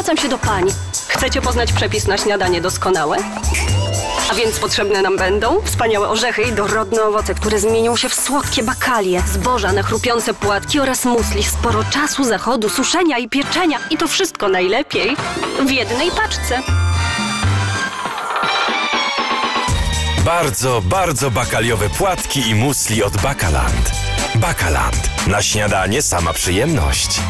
Zwracam się do pań. Chcecie poznać przepis na śniadanie doskonałe? A więc potrzebne nam będą wspaniałe orzechy i dorodne owoce, które zmienią się w słodkie bakalie, zboża na chrupiące płatki oraz musli, sporo czasu zachodu, suszenia i pieczenia. I to wszystko najlepiej w jednej paczce. Bardzo, bardzo bakaliowe płatki i musli od Bakalland. Bakalland. Na śniadanie sama przyjemność.